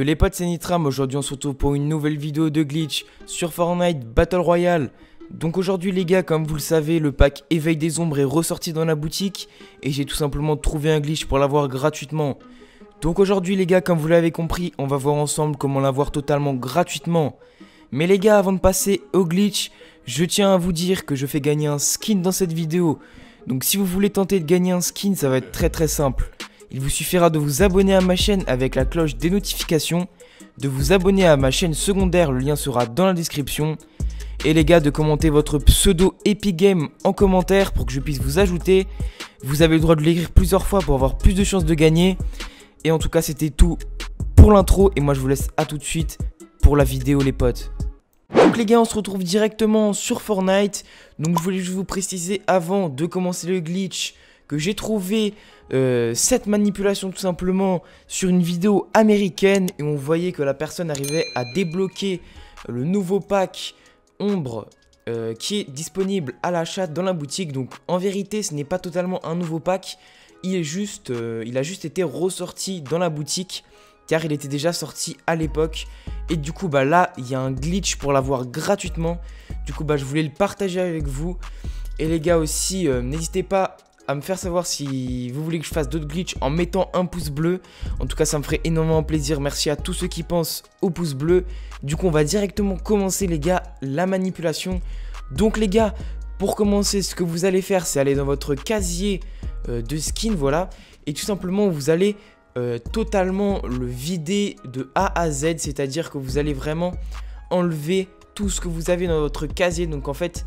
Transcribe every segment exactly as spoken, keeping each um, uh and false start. Les potes, c'est Nitram. Aujourd'hui on se retrouve pour une nouvelle vidéo de glitch sur Fortnite Battle Royale. Donc aujourd'hui les gars, comme vous le savez, le pack Éveil des Ombres est ressorti dans la boutique et j'ai tout simplement trouvé un glitch pour l'avoir gratuitement. Donc aujourd'hui les gars, comme vous l'avez compris, on va voir ensemble comment l'avoir totalement gratuitement. Mais les gars, avant de passer au glitch, je tiens à vous dire que je fais gagner un skin dans cette vidéo. Donc si vous voulez tenter de gagner un skin, ça va être très très simple. Il vous suffira de vous abonner à ma chaîne avec la cloche des notifications, de vous abonner à ma chaîne secondaire, le lien sera dans la description. Et les gars, de commenter votre pseudo Epic Game en commentaire pour que je puisse vous ajouter. Vous avez le droit de l'écrire plusieurs fois pour avoir plus de chances de gagner. Et en tout cas, c'était tout pour l'intro et moi je vous laisse à tout de suite pour la vidéo les potes. Donc les gars, on se retrouve directement sur Fortnite. Donc je voulais juste vous préciser avant de commencer le glitch que j'ai trouvé euh, cette manipulation tout simplement sur une vidéo américaine et on voyait que la personne arrivait à débloquer le nouveau pack ombre euh, qui est disponible à l'achat dans la boutique. Donc en vérité, ce n'est pas totalement un nouveau pack, il, est juste, euh, il a juste été ressorti dans la boutique car il était déjà sorti à l'époque. Et du coup bah là il y a un glitch pour l'avoir gratuitement. Du coup bah je voulais le partager avec vous. Et les gars aussi euh, n'hésitez pas à me faire savoir si vous voulez que je fasse d'autres glitchs en mettant un pouce bleu. En tout cas ça me ferait énormément plaisir. Merci à tous ceux qui pensent au pouce bleu. Du coup on va directement commencer les gars la manipulation. Donc les gars, pour commencer, ce que vous allez faire c'est aller dans votre casier euh, de skin, voilà. Et tout simplement vous allez euh, totalement le vider de A à Z. C'est à dire que vous allez vraiment enlever tout ce que vous avez dans votre casier. Donc en fait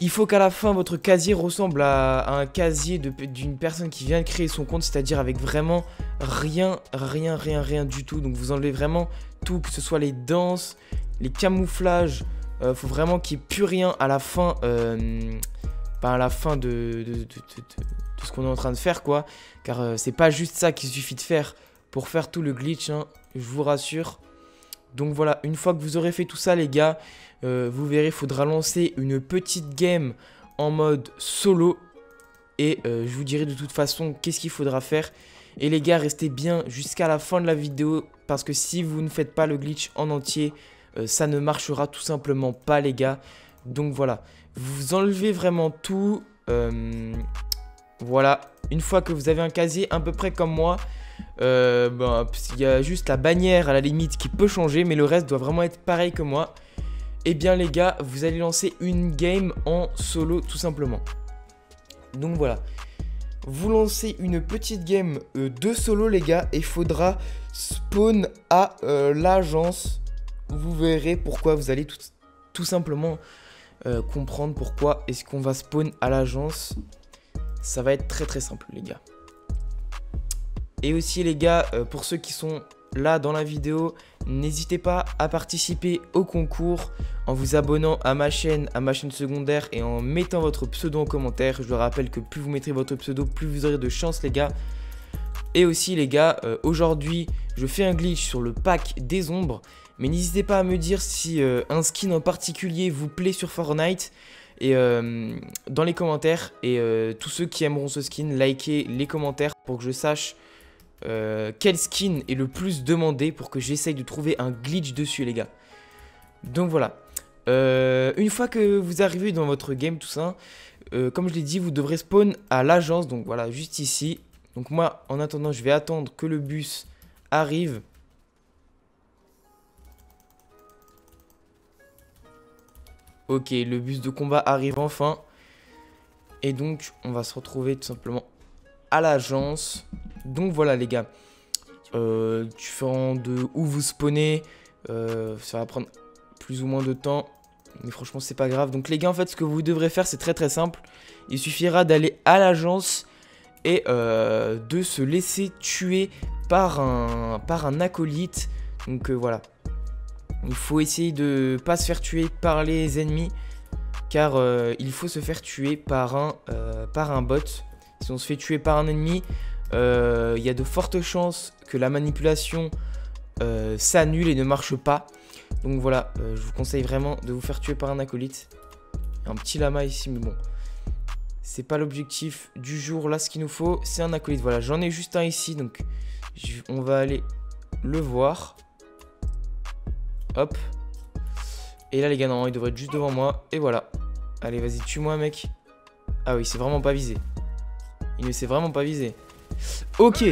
il faut qu'à la fin votre casier ressemble à un casier d'une personne qui vient de créer son compte, c'est-à-dire avec vraiment rien, rien, rien, rien du tout. Donc vous enlevez vraiment tout, que ce soit les danses, les camouflages, il euh, faut vraiment qu'il n'y ait plus rien à la fin, euh, ben à la fin de, de, de, de, de, de ce qu'on est en train de faire quoi. Car euh, c'est pas juste ça qu'il suffit de faire pour faire tout le glitch, hein, je vous rassure. Donc voilà, une fois que vous aurez fait tout ça les gars, euh, vous verrez, il faudra lancer une petite game en mode solo. Et euh, je vous dirai de toute façon qu'est-ce qu'il faudra faire. Et les gars, restez bien jusqu'à la fin de la vidéo parce que si vous ne faites pas le glitch en entier, euh, ça ne marchera tout simplement pas les gars. Donc voilà, vous enlevez vraiment tout. Euh, voilà, une fois que vous avez un casier à peu près comme moi, Euh, ben, il y a juste la bannière à la limite qui peut changer, mais le reste doit vraiment être pareil que moi. Et bien les gars, vous allez lancer une game en solo tout simplement. Donc voilà, vous lancez une petite game euh, de solo les gars. Et il faudra spawn à euh, l'agence. Vous verrez pourquoi, vous allez tout, tout simplement euh, comprendre pourquoi est-ce qu'on va spawn à l'agence. Ça va être très très simple les gars. Et aussi les gars, pour ceux qui sont là dans la vidéo, n'hésitez pas à participer au concours en vous abonnant à ma chaîne, à ma chaîne secondaire et en mettant votre pseudo en commentaire. Je vous rappelle que plus vous mettrez votre pseudo, plus vous aurez de chance les gars. Et aussi les gars, euh, aujourd'hui je fais un glitch sur le pack des ombres. Mais n'hésitez pas à me dire si euh, un skin en particulier vous plaît sur Fortnite. Et euh, dans les commentaires, et euh, tous ceux qui aimeront ce skin, likez les commentaires pour que je sache Euh, quel skin est le plus demandé pour que j'essaye de trouver un glitch dessus les gars. Donc voilà, euh, une fois que vous arrivez dans votre game tout ça, euh, comme je l'ai dit, vous devrez spawn à l'agence. Donc voilà, juste ici. Donc moi en attendant je vais attendre que le bus arrive. Ok, le bus de combat arrive enfin. Et donc on va se retrouver tout simplement à l'agence. Donc voilà les gars, euh, différent de où vous spawnez, euh, ça va prendre plus ou moins de temps, mais franchement c'est pas grave. Donc les gars, en fait ce que vous devrez faire c'est très très simple. Il suffira d'aller à l'agence et euh, de se laisser tuer par un, par un acolyte. Donc euh, voilà, il faut essayer de pas se faire tuer par les ennemis, car euh, il faut se faire tuer par un, euh, par un bot. Si on se fait tuer par un ennemi, il euh, y a de fortes chances que la manipulation euh, s'annule et ne marche pas. Donc voilà, euh, je vous conseille vraiment de vous faire tuer par un acolyte. Il y a un petit lama ici, mais bon, c'est pas l'objectif du jour. Là, ce qu'il nous faut, c'est un acolyte. Voilà, j'en ai juste un ici, donc on va aller le voir. Hop. Et là les gars, non, il devrait être juste devant moi. Et voilà. Allez, vas-y, tue-moi, mec. Ah oui, c'est vraiment pas visé. Il ne s'est vraiment pas visé. Ok,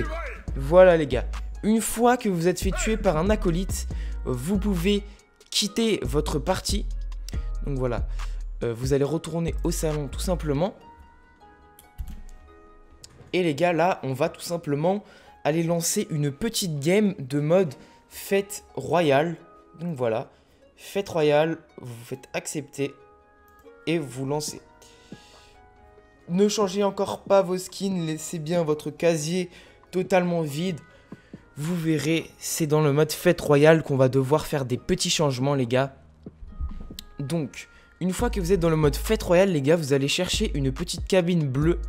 voilà les gars. Une fois que vous êtes fait tuer par un acolyte, vous pouvez quitter votre partie. Donc voilà, euh, vous allez retourner au salon tout simplement. Et les gars, là, on va tout simplement aller lancer une petite game de mode Fête Royale. Donc voilà, Fête Royale, vous vous faites accepter et vous lancez. Ne changez encore pas vos skins, laissez bien votre casier totalement vide. Vous verrez, c'est dans le mode Fête Royale qu'on va devoir faire des petits changements, les gars. Donc, une fois que vous êtes dans le mode Fête Royale, les gars, vous allez chercher une petite cabine bleue.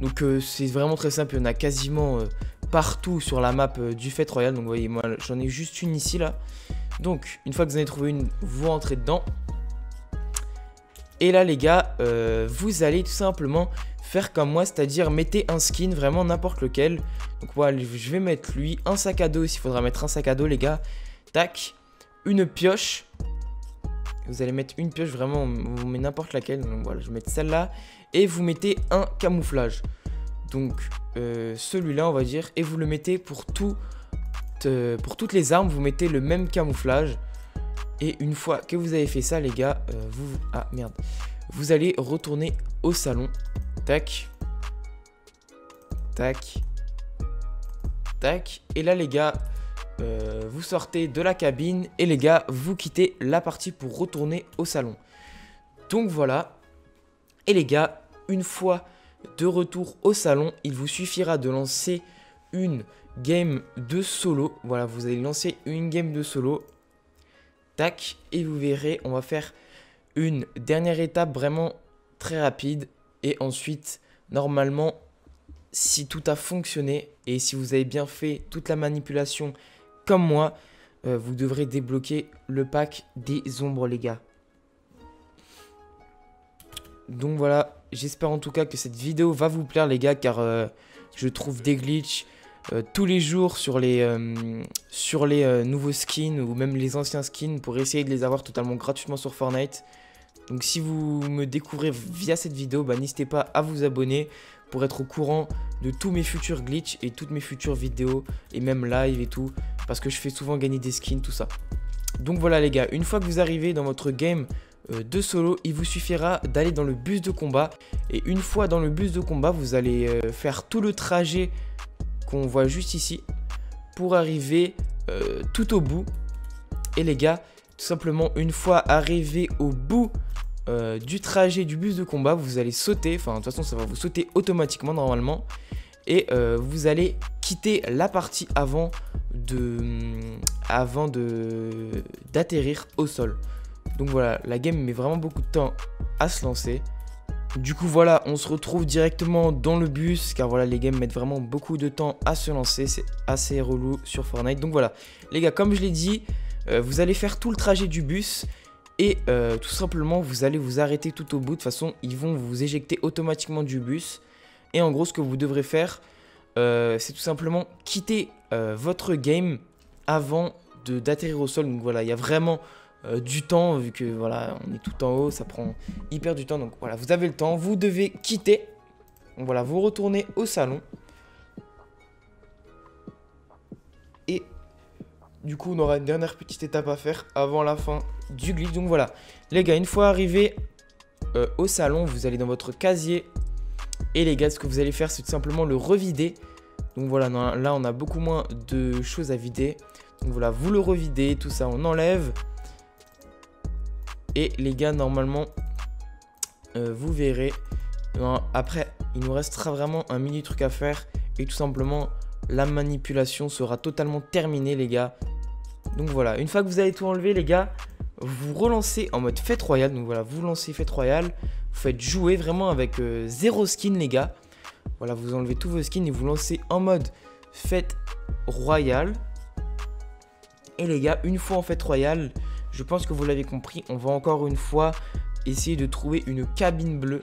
Donc, euh, c'est vraiment très simple, il y en a quasiment euh, partout sur la map euh, du Fête Royale. Donc, vous voyez, moi, j'en ai juste une ici, là. Donc, une fois que vous en avez trouvé une, vous rentrez dedans. Et là les gars, euh, vous allez tout simplement faire comme moi, c'est-à-dire mettez un skin, vraiment n'importe lequel. Donc voilà, je vais mettre lui, un sac à dos, s'il faudra mettre un sac à dos les gars. Tac, une pioche. Vous allez mettre une pioche, vraiment, on met n'importe laquelle. Donc voilà, je vais mettre celle-là. Et vous mettez un camouflage. Donc euh, celui-là on va dire, et vous le mettez pour, tout, euh, pour toutes les armes, vous mettez le même camouflage. Et une fois que vous avez fait ça, les gars, euh, vous... Ah, merde. Vous allez retourner au salon. Tac. Tac. Tac. Et là, les gars, euh, vous sortez de la cabine. Et les gars, vous quittez la partie pour retourner au salon. Donc, voilà. Et les gars, une fois de retour au salon, il vous suffira de lancer une game de solo. Voilà, vous allez lancer une game de solo. Tac, et vous verrez, on va faire une dernière étape vraiment très rapide. Et ensuite, normalement, si tout a fonctionné et si vous avez bien fait toute la manipulation comme moi, euh, vous devrez débloquer le pack des ombres, les gars. Donc voilà, j'espère en tout cas que cette vidéo va vous plaire, les gars, car euh, je trouve des glitchs. Euh, tous les jours sur les, euh, sur les euh, nouveaux skins ou même les anciens skins pour essayer de les avoir totalement gratuitement sur Fortnite. Donc si vous me découvrez via cette vidéo, bah, n'hésitez pas à vous abonner pour être au courant de tous mes futurs glitchs et toutes mes futures vidéos et même live et tout, parce que je fais souvent gagner des skins, tout ça. Donc voilà les gars, une fois que vous arrivez dans votre game euh, de solo, il vous suffira d'aller dans le bus de combat. Et une fois dans le bus de combat, vous allez euh, faire tout le trajet qu'on voit juste ici pour arriver euh, tout au bout. Et les gars, tout simplement, une fois arrivé au bout euh, du trajet du bus de combat, vous allez sauter, enfin de toute façon ça va vous sauter automatiquement normalement, et euh, vous allez quitter la partie avant de avant de d'atterrir au sol. Donc voilà, la game met vraiment beaucoup de temps à se lancer. Du coup voilà, on se retrouve directement dans le bus, car voilà, les games mettent vraiment beaucoup de temps à se lancer, c'est assez relou sur Fortnite. Donc voilà, les gars, comme je l'ai dit, euh, vous allez faire tout le trajet du bus et euh, tout simplement vous allez vous arrêter tout au bout. De toute façon, ils vont vous éjecter automatiquement du bus. Et en gros, ce que vous devrez faire, euh, c'est tout simplement quitter euh, votre game avant de d'atterrir au sol. Donc voilà, il y a vraiment... Euh, du temps, vu que voilà, on est tout en haut, ça prend hyper du temps. Donc voilà, vous avez le temps, vous devez quitter. Donc voilà, vous retournez au salon. Et du coup, on aura une dernière petite étape à faire avant la fin du glitch. Donc voilà, les gars, une fois arrivé euh, au salon, vous allez dans votre casier. Et les gars, ce que vous allez faire, c'est tout simplement le revider. Donc voilà, non, là on a beaucoup moins de choses à vider. Donc voilà, vous le revidez, tout ça on enlève. Et les gars, normalement, euh, vous verrez, non, après, il nous restera vraiment un mini truc à faire. Et tout simplement, la manipulation sera totalement terminée, les gars. Donc voilà, une fois que vous avez tout enlevé, les gars, vous relancez en mode Fête Royale. Donc voilà, vous lancez Fête Royale, vous faites jouer vraiment avec euh, zéro skin, les gars. Voilà, vous enlevez tous vos skins et vous lancez en mode Fête Royale. Et les gars, une fois en Fête Royale... Je pense que vous l'avez compris, on va encore une fois essayer de trouver une cabine bleue.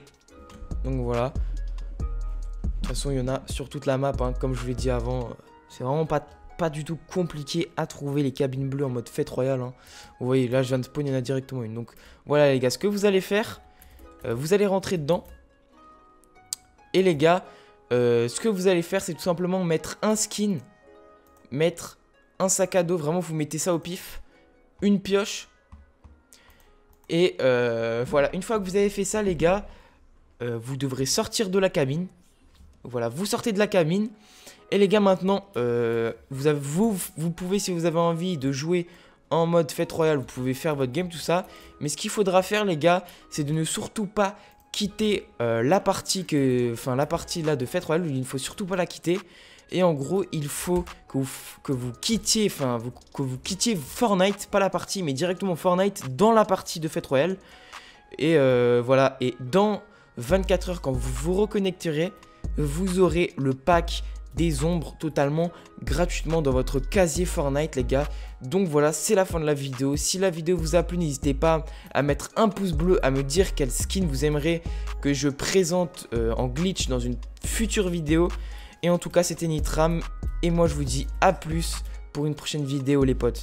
Donc voilà. De toute façon, il y en a sur toute la map, hein. Comme je vous l'ai dit avant, c'est vraiment pas pas du tout compliqué à trouver les cabines bleues en mode fête royale. Hein. Vous voyez, là, je viens de spawn, il y en a directement une. Donc, voilà, les gars, ce que vous allez faire, euh, vous allez rentrer dedans. Et les gars, euh, ce que vous allez faire, c'est tout simplement mettre un skin, mettre un sac à dos. Vraiment, vous mettez ça au pif. Une pioche. Et euh, voilà, une fois que vous avez fait ça, les gars, euh, vous devrez sortir de la cabine. Voilà, vous sortez de la cabine. Et les gars, maintenant, euh, vous, avez, vous, vous pouvez, si vous avez envie de jouer en mode fête royale, vous pouvez faire votre game, tout ça. Mais ce qu'il faudra faire, les gars, c'est de ne surtout pas quitter euh, la partie que, enfin la partie là de fête royale. Il ne faut surtout pas la quitter. Et en gros, il faut que vous, que vous quittiez, enfin, vous, que vous quittiez Fortnite, pas la partie, mais directement Fortnite dans la partie de fête royale. Et euh, voilà. Et dans vingt-quatre heures, quand vous vous reconnecterez, vous aurez le pack des ombres totalement gratuitement dans votre casier Fortnite, les gars. Donc voilà, c'est la fin de la vidéo. Si la vidéo vous a plu, n'hésitez pas à mettre un pouce bleu, à me dire quel skin vous aimerez que je présente euh, en glitch dans une future vidéo. Et en tout cas, c'était Nitram. Et moi, je vous dis à plus pour une prochaine vidéo, les potes.